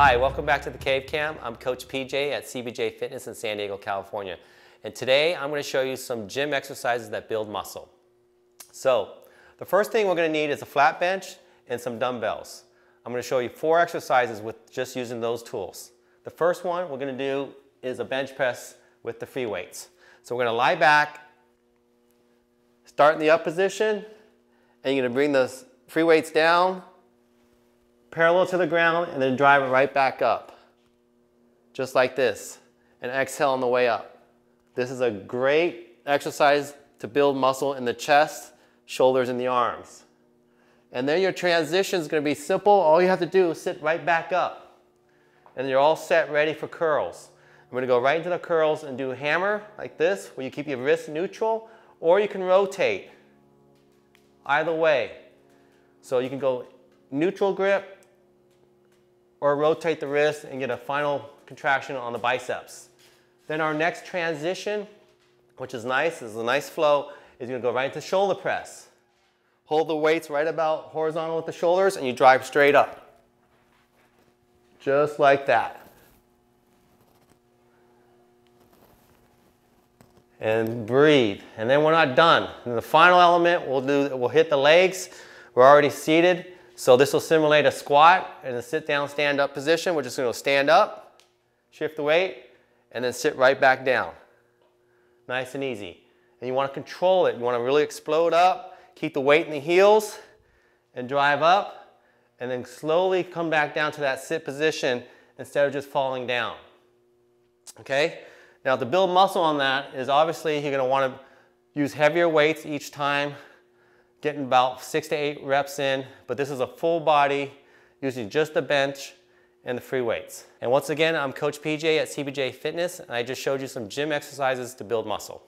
Hi, welcome back to the Cave Cam. I'm Coach PJ at CBJ Fitness in San Diego, California. And today I'm going to show you some gym exercises that build muscle. So the first thing we're going to need is a flat bench and some dumbbells. I'm going to show you 4 exercises with just using those tools. The first one we're going to do is a bench press with the free weights. So we're going to lie back, start in the up position, and you're going to bring the free weights down, parallel to the ground, and then drive it right back up. Just like this. And exhale on the way up. This is a great exercise to build muscle in the chest, shoulders, and the arms. And then your transition is going to be simple. All you have to do is sit right back up. And you're all set, ready for curls. I'm going to go right into the curls and do a hammer like this, where you keep your wrist neutral, or you can rotate. Either way. So you can go neutral grip, or rotate the wrist and get a final contraction on the biceps. Then our next transition, which is nice, is a nice flow, is you're gonna go right into shoulder press. Hold the weights right about horizontal with the shoulders and you drive straight up. Just like that. And breathe. And then we're not done. And the final element we'll hit the legs. We're already seated. So this will simulate a squat and a sit down, stand up position. We're just going to stand up, shift the weight, and then sit right back down. Nice and easy. And you want to control it. You want to really explode up, keep the weight in the heels, and drive up, and then slowly come back down to that sit position instead of just falling down. Okay? Now to build muscle on that is obviously you're going to want to use heavier weights each time, getting about 6 to 8 reps in, but this is a full body using just the bench and the free weights. And once again, I'm Coach PJ at CBJ Fitness, and I just showed you some gym exercises to build muscle.